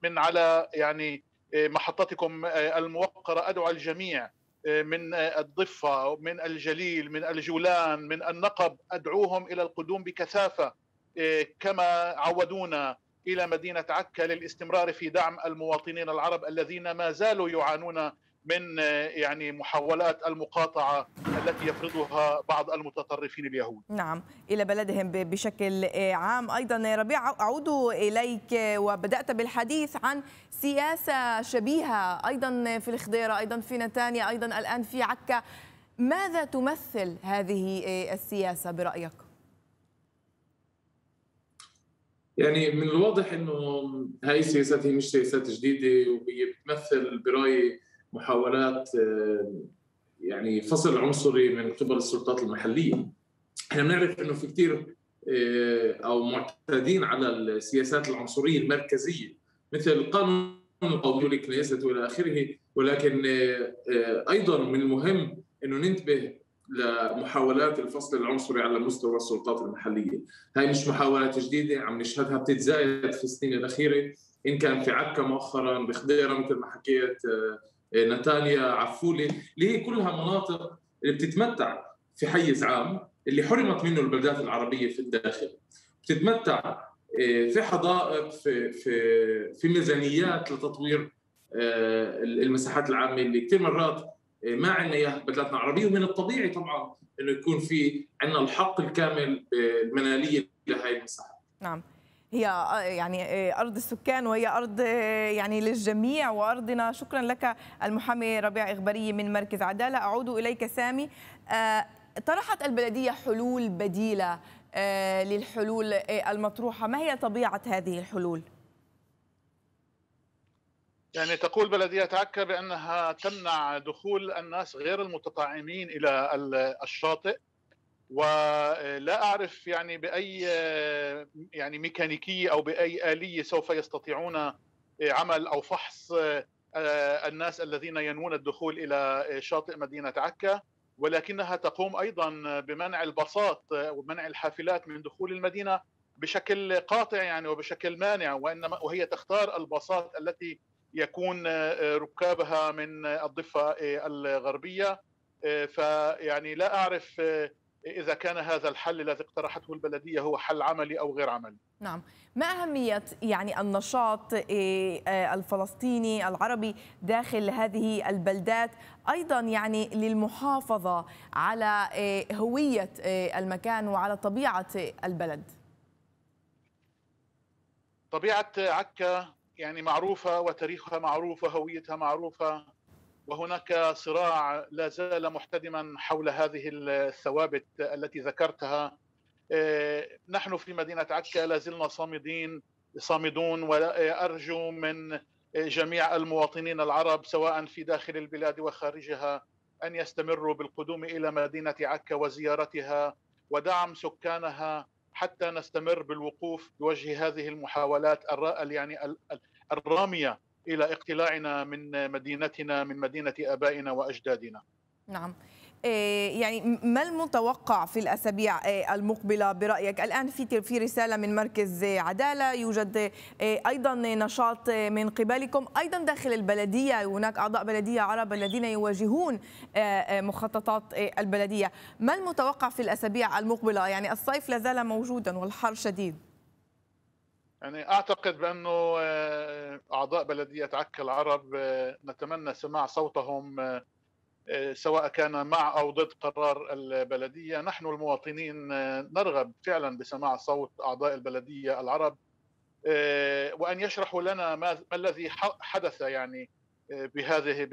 من على يعني محطتكم الموقرة، أدعو الجميع من الضفة، من الجليل، من الجولان، من النقب، أدعوهم إلى القدوم بكثافة كما عودونا إلى مدينة عكا للاستمرار في دعم المواطنين العرب الذين ما زالوا يعانون من يعني محاولات المقاطعة التي يفرضها بعض المتطرفين اليهود. نعم، إلى بلدهم بشكل عام. أيضا ربيع أعود إليك، وبدأت بالحديث عن سياسة شبيهة أيضا في الخضيرة، أيضا في نتانيا، أيضا الآن في عكا. ماذا تمثل هذه السياسة برأيك؟ يعني من الواضح أنه هاي السياسات هي مش سياسات جديدة، وهي بتمثل برأيي محاولات يعني فصل عنصري من قبل السلطات المحلية. احنا بنعرف انه في كثير او معتادين على السياسات العنصرية المركزية مثل قانون القومية للكنيسة والى اخره، ولكن ايضا من المهم انه ننتبه لمحاولات الفصل العنصري على مستوى السلطات المحلية. هاي مش محاولات جديدة، عم نشهدها بتتزايد في السنين الأخيرة، ان كان في عكا مؤخرا، بخضيرة مثل ما حكيت، نتانيا، عفولة، اللي هي كلها مناطق اللي بتتمتع في حيز عام اللي حرمت منه البلدات العربية في الداخل، بتتمتع في حدائق، في ميزانيات لتطوير المساحات العامة اللي كثير مرات ما عندنا اياها ببلداتنا العربية. ومن الطبيعي طبعا انه يكون في عندنا الحق الكامل المنالية لهي المساحات. نعم، هي يعني أرض السكان، وهي أرض يعني للجميع وأرضنا. شكرا لك المحامي ربيع إغباري من مركز عدالة. أعود إليك سامي. طرحت البلدية حلول بديلة للحلول المطروحة، ما هي طبيعة هذه الحلول؟ يعني تقول بلدية عكا بأنها تمنع دخول الناس غير المتطعمين إلى الشاطئ، ولا أعرف يعني بأي يعني ميكانيكية أو بأي آلية سوف يستطيعون عمل أو فحص الناس الذين ينوون الدخول إلى شاطئ مدينة عكا، ولكنها تقوم أيضا بمنع الباصات ومنع الحافلات من دخول المدينة بشكل قاطع يعني وبشكل مانع، وهي تختار الباصات التي يكون ركابها من الضفة الغربية. فيعني لا أعرف إذا كان هذا الحل الذي اقترحته البلدية هو حل عملي أو غير عملي. نعم، ما أهمية يعني النشاط الفلسطيني العربي داخل هذه البلدات، أيضا يعني للمحافظة على هوية المكان وعلى طبيعة البلد؟ طبيعة عكا يعني معروفة، وتاريخها معروف، وهويتها معروفة، وهناك صراع لا زال محتدما حول هذه الثوابت التي ذكرتها. نحن في مدينة عكا لا زلنا صامدون، وأرجو من جميع المواطنين العرب سواء في داخل البلاد وخارجها أن يستمروا بالقدوم إلى مدينة عكا وزيارتها ودعم سكانها، حتى نستمر بالوقوف بوجه هذه المحاولات الرامية إلى اقتلاعنا من مدينتنا، من مدينة آبائنا وأجدادنا. نعم، يعني ما المتوقع في الأسابيع المقبلة برأيك؟ الآن في رسالة من مركز عدالة، يوجد أيضا نشاط من قبلكم أيضا داخل البلدية، هناك أعضاء بلدية عرب الذين يواجهون مخططات البلدية. ما المتوقع في الأسابيع المقبلة؟ يعني الصيف لازال موجودا والحر شديد. يعني أعتقد بأنه أعضاء بلدية عكا العرب نتمنى سماع صوتهم سواء كان مع أو ضد قرار البلدية. نحن المواطنين نرغب فعلا بسماع صوت أعضاء البلدية العرب، وأن يشرحوا لنا ما الذي حدث يعني بهذه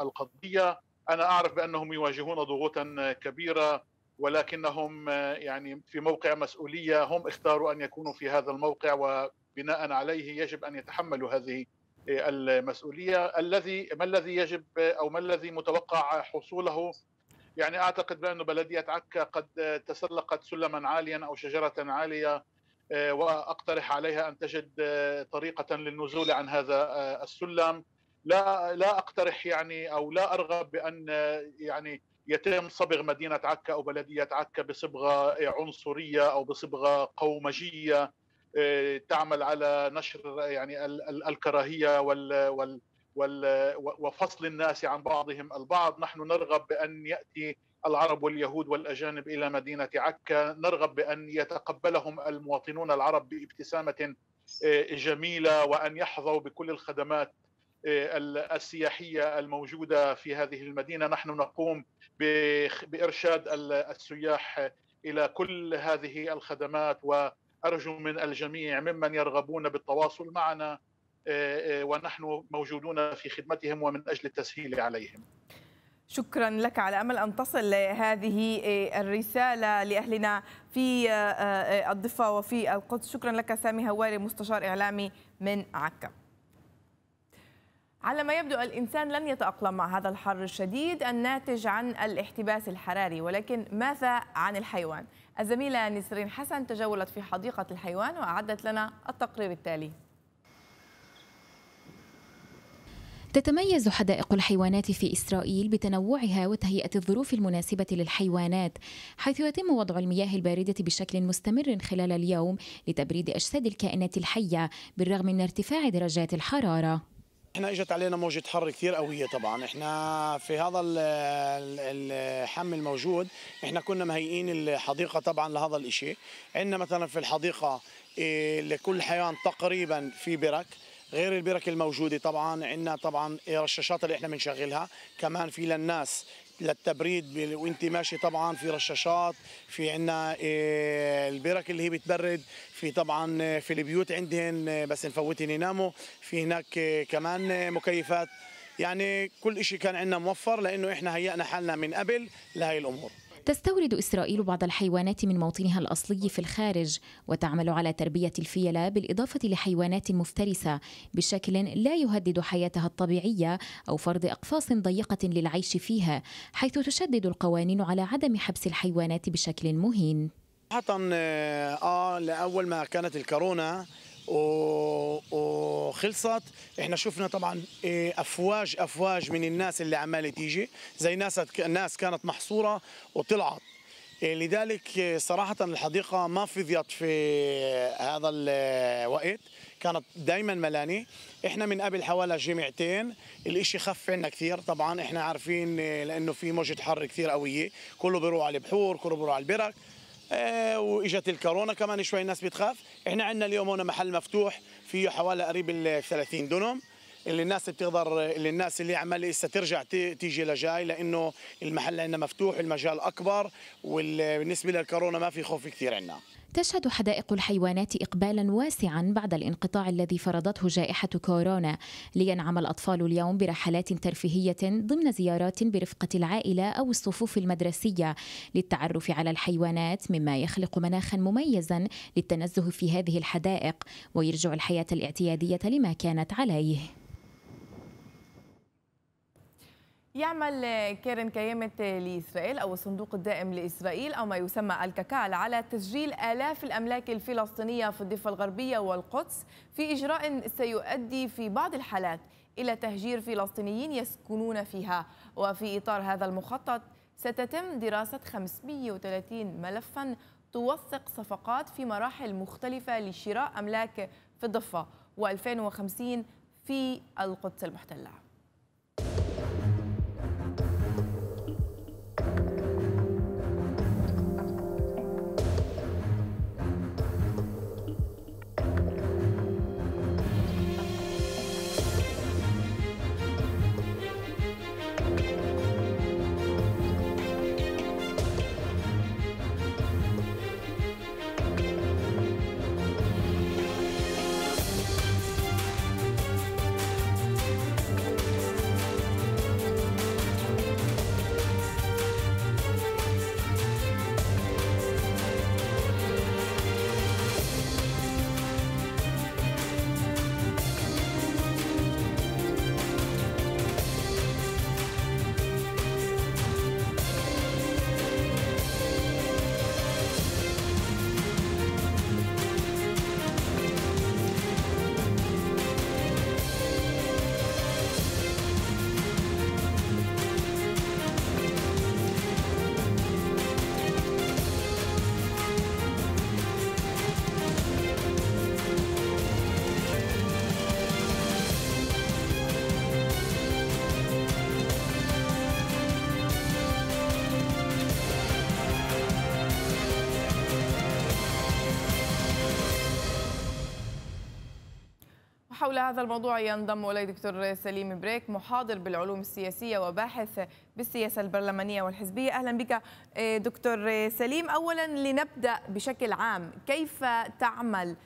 القضية. أنا أعرف بأنهم يواجهون ضغوطا كبيرة، ولكنهم يعني في موقع مسؤولية، هم اختاروا أن يكونوا في هذا الموقع، وبناء عليه يجب أن يتحملوا هذه المسؤولية. ما الذي يجب أو ما الذي متوقع حصوله؟ يعني أعتقد بأن بلدية عكا قد تسلقت سلما عاليا أو شجرة عالية، وأقترح عليها أن تجد طريقة للنزول عن هذا السلم. لا أقترح يعني أو لا أرغب بأن يعني يتم صبغ مدينة عكا أو بلدية عكا بصبغة عنصرية أو بصبغة قومجية. تعمل على نشر يعني الكراهية وفصل الناس عن بعضهم البعض. نحن نرغب بأن يأتي العرب واليهود والأجانب إلى مدينة عكا، نرغب بأن يتقبلهم المواطنون العرب بابتسامة جميلة، وأن يحظوا بكل الخدمات السياحية الموجودة في هذه المدينة. نحن نقوم بإرشاد السياح إلى كل هذه الخدمات، وأرجو من الجميع ممن يرغبون بالتواصل معنا ونحن موجودون في خدمتهم ومن أجل التسهيل عليهم. شكرا لك، على أمل أن تصل هذه الرسالة لأهلنا في الضفة وفي القدس. شكرا لك سامي هواري، مستشار إعلامي من عكا. على ما يبدو الإنسان لن يتأقلم مع هذا الحر الشديد الناتج عن الاحتباس الحراري، ولكن ماذا عن الحيوان؟ الزميلة نسرين حسن تجولت في حديقة الحيوان وأعدت لنا التقرير التالي. تتميز حدائق الحيوانات في إسرائيل بتنوعها وتهيئة الظروف المناسبة للحيوانات، حيث يتم وضع المياه الباردة بشكل مستمر خلال اليوم لتبريد أجساد الكائنات الحية بالرغم من ارتفاع درجات الحرارة. احنا اجت علينا موجة حر كثير قوية. طبعا احنا في هذا الحم الموجود احنا كنا مهيئين الحديقة طبعا لهذا الاشي. عندنا مثلا في الحديقة لكل حيوان تقريبا في برك، غير البرك الموجودة طبعا عندنا طبعا رشاشات اللي احنا بنشغلها، كمان في للناس للتبريد وانت ماشي طبعا في رشاشات، في عندنا البرك اللي هي بتبرد، في طبعا في البيوت عندهن بس نفوتهن يناموا، في هناك كمان مكيفات. يعني كل شيء كان عندنا موفر لانه احنا هيئنا حالنا من قبل لهي الامور. تستورد إسرائيل بعض الحيوانات من موطنها الأصلي في الخارج، وتعمل على تربية الفيلة بالإضافة لحيوانات مفترسة بشكل لا يهدد حياتها الطبيعية أو فرض أقفاص ضيقة للعيش فيها، حيث تشدد القوانين على عدم حبس الحيوانات بشكل مهين. حتى لأول ما كانت الكورونا وخلصت احنا شفنا طبعا افواج من الناس اللي عماله تيجي، زي ناس كانت محصوره وطلعت. لذلك صراحه الحديقه ما فضيت في هذا الوقت، كانت دائما ملانه. احنا من قبل حوالي جمعتين الاشي خف عنا كثير. طبعا احنا عارفين لانه في موجه حر كثير قويه، كله بيروح على البحور، كله بيروح على البرك، واجت الكورونا كمان شوي الناس بتخاف. احنا عندنا اليوم هنا محل مفتوح فيه حوالي قريب ال 30 دونم اللي الناس بتقدر، اللي الناس اللي عماله هسه ترجع تيجي لجاي، لانه المحل عندنا مفتوح، المجال اكبر، وبالنسبه للكورونا ما في خوف كثير عندنا. تشهد حدائق الحيوانات إقبالا واسعا بعد الانقطاع الذي فرضته جائحة كورونا، لينعم الأطفال اليوم برحلات ترفيهية ضمن زيارات برفقة العائلة أو الصفوف المدرسية للتعرف على الحيوانات، مما يخلق مناخا مميزا للتنزه في هذه الحدائق ويرجع الحياة الاعتيادية لما كانت عليه. يعمل كيرن كييمت لإسرائيل أو الصندوق الدائم لإسرائيل أو ما يسمى الكاكال على تسجيل آلاف الأملاك الفلسطينية في الضفة الغربية والقدس في إجراء سيؤدي في بعض الحالات إلى تهجير فلسطينيين يسكنون فيها. وفي إطار هذا المخطط ستتم دراسة 530 ملفا توثق صفقات في مراحل مختلفة لشراء أملاك في الضفة و2050 في القدس المحتلة. حول هذا الموضوع ينضم إلي دكتور سليم بريك، محاضر بالعلوم السياسية وباحث بالسياسة البرلمانية والحزبية. أهلا بك دكتور سليم. أولا لنبدأ بشكل عام، كيف تعمل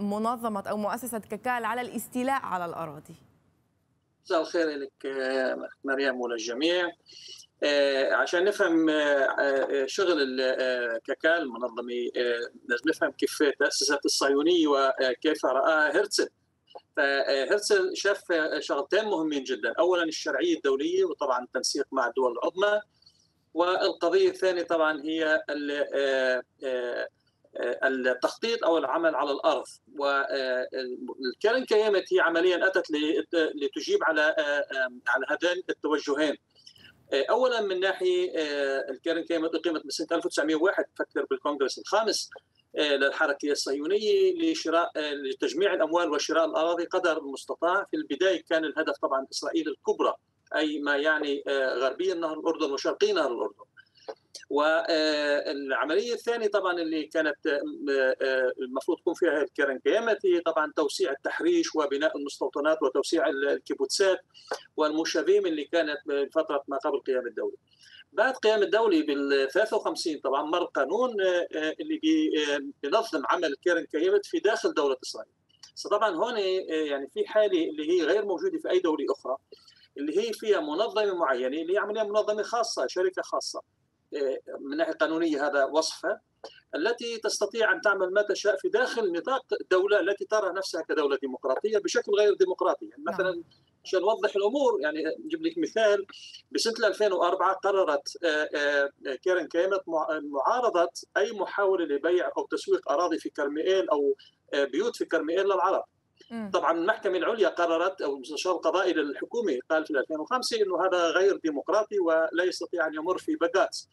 منظمة أو مؤسسة كاكال على الاستيلاء على الأراضي؟ مساء الخير لك مريم وللجميع. عشان نفهم شغل الكاكال المنظمة لازم نفهم كيف تأسست الصهيونية وكيف رآها هرتزل. فهرتزل شاف شغلتين مهمين جدا، أولا الشرعية الدولية وطبعا التنسيق مع الدول العظمى، والقضية الثانية طبعا هي التخطيط أو العمل على الأرض. والكيرن كييمت هي عمليا أتت لتجيب على هذين التوجهين. اولا من ناحيه الكيرن كييمت اقيمت من سنه 1901 تفكر بالكونغرس الخامس للحركه الصهيونيه لتجميع الاموال وشراء الاراضي قدر المستطاع. في البدايه كان الهدف طبعا اسرائيل الكبرى، اي ما يعني غربيا نهر الاردن وشرقي نهر الاردن. والعمليه الثانيه طبعا اللي كانت المفروض تكون فيها الكيرن كييمت هي طبعا توسيع التحريش وبناء المستوطنات وتوسيع الكيبوتسات والموشافيم اللي كانت فتره ما قبل قيام الدوله. بعد قيام الدوله بال 53 طبعا مر قانون اللي بينظم عمل الكيرن كييمت في داخل دوله اسرائيل. طبعا هون يعني في حاله اللي هي غير موجوده في اي دوله اخرى، اللي هي فيها منظمه معينه اللي هي عمليه منظمه خاصه، شركه خاصه من ناحية قانونية هذا وصفها، التي تستطيع أن تعمل ما تشاء في داخل نطاق الدولة التي ترى نفسها كدولة ديمقراطية بشكل غير ديمقراطي. يعني مثلا عشان نوضح الأمور، يعني أجيب لك مثال، بسنة 2004 قررت كيرن كييمت معارضة أي محاولة لبيع أو تسويق أراضي في كرميئيل أو بيوت في كرميئيل للعرب. طبعا المحكمة العليا قررت، أو المستشار القضائي للحكومة قال في 2005 أنه هذا غير ديمقراطي ولا يستطيع أن يمر في بجاز.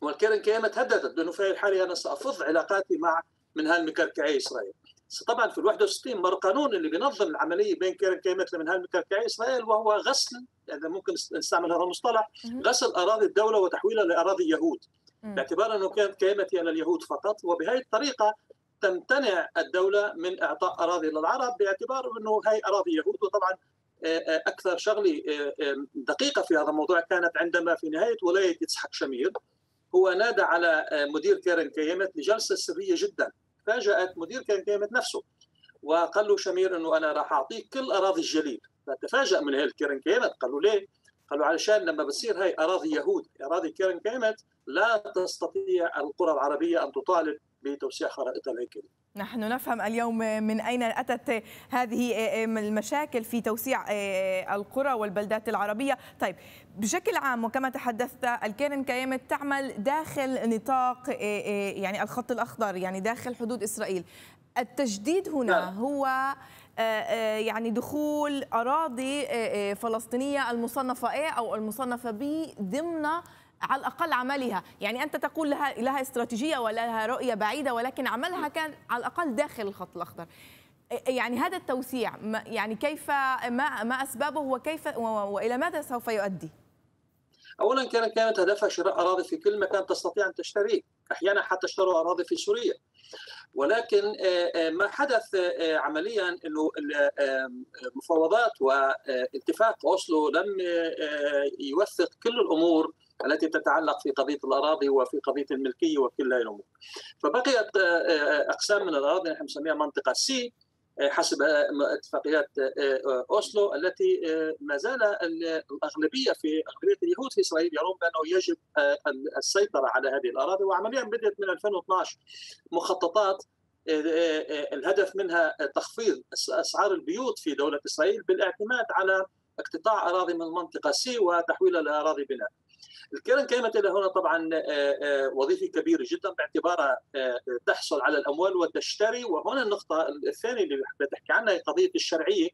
والكيرن كييمت هددت بأنه في الحالة أنا سأفض علاقاتي مع منهال مكركعي إسرائيل. طبعا في 61 مر قانون اللي بينظم العملية بين كيرن كييمت لمنهال مكركعي إسرائيل، وهو غسل، إذا ممكن نستعمل هذا المصطلح، غسل أراضي الدولة وتحويلها لأراضي يهود، باعتبار أنه كانت كيمتي على اليهود فقط. وبهذه الطريقة تمتنع الدولة من إعطاء أراضي للعرب باعتبار أنه هي أراضي يهود. وطبعا أكثر شغلة دقيقة في هذا الموضوع كانت عندما في نهاية ولاية إسحاق شمير هو نادى على مدير كيرن كييمت لجلسة سرية جدا. فاجأت مدير كيرن كييمت نفسه وقال له شمير أنه أنا راح أعطيك كل أراضي الجليل. فتفاجأ من هي الكيرن كييمت، قال له ليه؟ قال له علشان لما بتصير هي أراضي يهود، أراضي كيرن كييمت، لا تستطيع القرى العربية أن تطالب بتوسيع خرائطها الهيكلية. نحن نفهم اليوم من أين أتت هذه المشاكل في توسيع القرى والبلدات العربية. طيب بشكل عام، وكما تحدثت، الكيرن كييمت تعمل داخل نطاق يعني الخط الأخضر، يعني داخل حدود إسرائيل. التجديد هنا هو يعني دخول أراضي فلسطينية المصنفة A أو المصنفة B ضمن على الأقل عملها. يعني أنت تقول لها استراتيجية ولها رؤية بعيدة، ولكن عملها كان على الأقل داخل الخط الأخضر. يعني هذا التوسيع، يعني كيف ما أسبابه وكيف وإلى ماذا سوف يؤدي؟ أولا كانت هدفها شراء أراضي في كل مكان تستطيع أن تشتريه، أحيانا حتى اشتروا أراضي في سوريا. ولكن ما حدث عمليا أنه المفاوضات واتفاق أوسلو لم يوثق كل الأمور التي تتعلق في قضية الأراضي وفي قضية الملكية وكل هذه الأمور. فبقيت أقسام من الأراضي نحن نسميها منطقة سي حسب اتفاقيات أوسلو، التي ما زال الأغلبية في أغلبية اليهود في إسرائيل يرون بأنه يجب السيطرة على هذه الأراضي. وعمليا بدأت من 2012 مخططات الهدف منها تخفيض أسعار البيوت في دولة إسرائيل بالاعتماد على اقتطاع أراضي من المنطقة سي وتحويلها لأراضي بناء. الكيرن كييمت إلى هنا طبعا وظيفة كبيرة جدا باعتبارها تحصل على الأموال وتشتري. وهنا النقطة الثانية اللي بتحكي عنها هي قضية الشرعية،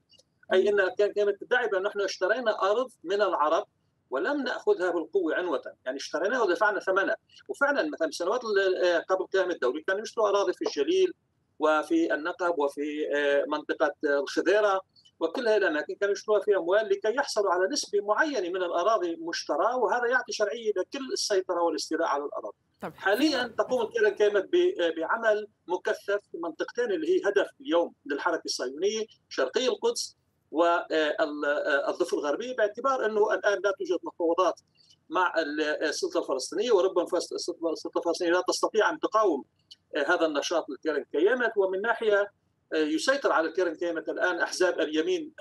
أي أن الكيرن كييمت تدعي بأن نحن اشترينا أرض من العرب ولم نأخذها بالقوة عنوة، يعني اشتريناها ودفعنا ثمنها. وفعلا مثلا سنوات قبل قيام الدولة كانوا يشتروا أراضي في الجليل وفي النقب وفي منطقة الخضيرة وكل هذه الاماكن كانوا يشتروا فيها اموال لكي يحصلوا على نسبه معينه من الاراضي مشتراه، وهذا يعطي شرعيه لكل السيطره والاستيلاء على الاراضي. طبعا. حاليا تقوم كيرن كييمت بعمل مكثف في منطقتين اللي هي هدف اليوم للحركه الصهيونيه، شرقي القدس والضفه الغربيه، باعتبار انه الان لا توجد مفاوضات مع السلطه الفلسطينيه، وربما السلطه الفلسطينيه لا تستطيع ان تقاوم هذا النشاط لكيرن كييمت. ومن ناحيه يسيطر على كيرن كييمت الان احزاب اليمين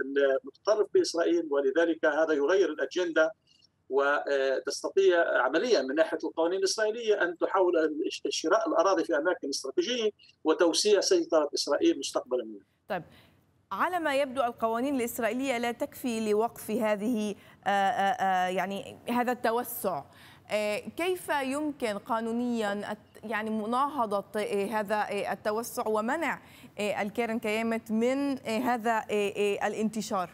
المتطرف باسرائيل، ولذلك هذا يغير الاجنده، وتستطيع عمليا من ناحيه القوانين الاسرائيليه ان تحاول شراء الاراضي في اماكن استراتيجيه وتوسيع سيطره اسرائيل مستقبلا منها. طيب، على ما يبدو القوانين الاسرائيليه لا تكفي لوقف هذه يعني هذا التوسع. كيف يمكن قانونيا يعني مناهضة هذا التوسع ومنع الكيرن كييمت من هذا الانتشار؟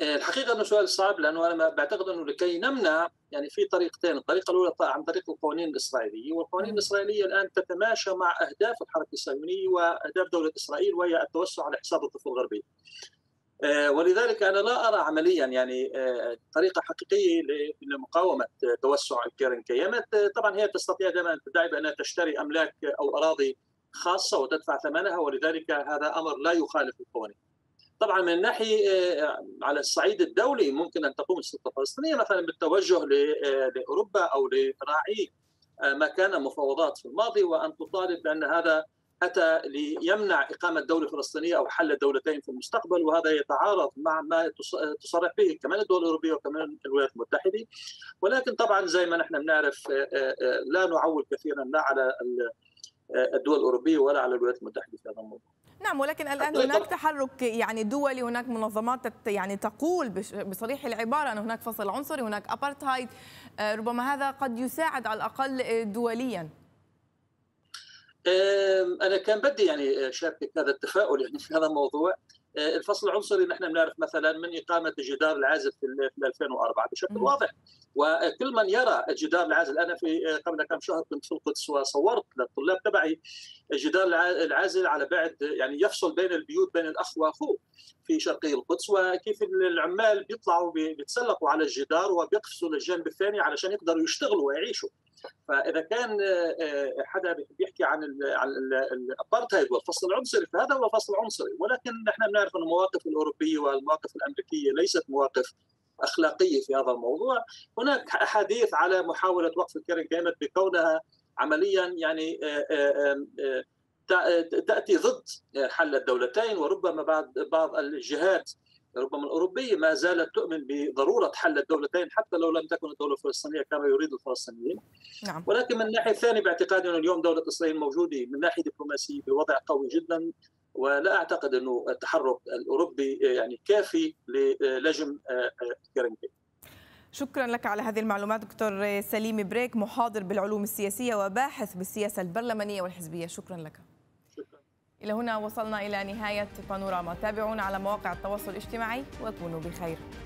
الحقيقة أنه سؤال صعب، لأنه أنا بعتقد أنه لكي نمنع يعني في طريقتين، الطريقة الأولى عن طريق القوانين الإسرائيلية، والقوانين الإسرائيلية الآن تتماشى مع أهداف الحركة الصهيونية وأهداف دولة إسرائيل، وهي التوسع على حساب الضفة الغربية. ولذلك أنا لا أرى عمليا يعني طريقة حقيقية لمقاومة توسع كيرن كييمت. طبعا هي تستطيع دائما أن تدعي بأنها تشتري أملاك أو أراضي خاصة وتدفع ثمنها، ولذلك هذا أمر لا يخالف القوانين. طبعا من ناحية على الصعيد الدولي ممكن أن تقوم السلطة الفلسطينية مثلا بالتوجه لأوروبا أو لراعي ما كان مفاوضات في الماضي، وأن تطالب بأن هذا أتى ليمنع إقامة دولة فلسطينية أو حل دولتين في المستقبل، وهذا يتعارض مع ما تصرح به كمان الدول الأوروبية وكمان الولايات المتحدة. ولكن طبعا زي ما نحن بنعرف لا نعول كثيرا لا على الدول الأوروبية ولا على الولايات المتحدة في هذا الموضوع. نعم، ولكن الآن هناك تحرك يعني دولي، هناك منظمات يعني تقول بصريح العبارة أن هناك فصل عنصري، هناك أبارتهايد، ربما هذا قد يساعد على الأقل دوليا. أنا كان بدي يعني شاركك هذا التفاؤل يعني في هذا الموضوع. الفصل العنصري نحن بنعرف مثلا من إقامة الجدار العازل في 2004 بشكل واضح، وكل من يرى الجدار العازل، أنا في قبل كم شهر كنت في القدس وصورت للطلاب تبعي الجدار العازل على بعد يعني يفصل بين البيوت بين الأخ وأخوه في شرقي القدس، وكيف العمال بيطلعوا بيتسلقوا على الجدار وبيقفزوا للجانب الثاني علشان يقدروا يشتغلوا ويعيشوا. فإذا كان حدا بيحكي عن الأبارتهايد والفصل العنصري فهذا هو فصل عنصري، ولكن نحن بنعرف أن المواقف الأوروبية والمواقف الأمريكية ليست مواقف أخلاقية في هذا الموضوع. هناك أحاديث على محاولة وقف كيرن كييمت بكونها عمليا يعني تأتي ضد حل الدولتين، وربما بعض الجهات ربما الأوروبية ما زالت تؤمن بضرورة حل الدولتين حتى لو لم تكن الدولة الفلسطينية كما يريد الفلسطينيين. نعم. ولكن من الناحية الثانية باعتقادي أن اليوم دولة إسرائيل موجودة من ناحية دبلوماسية بوضع قوي جدا، ولا أعتقد أنه التحرك الأوروبي يعني كافي للجم كيرن كييمت. شكرا لك على هذه المعلومات دكتور سليم بريك، محاضر بالعلوم السياسية وباحث بالسياسة البرلمانية والحزبية. شكرا لك. إلى هنا وصلنا إلى نهاية بانوراما. تابعونا على مواقع التواصل الاجتماعي وكونوا بخير.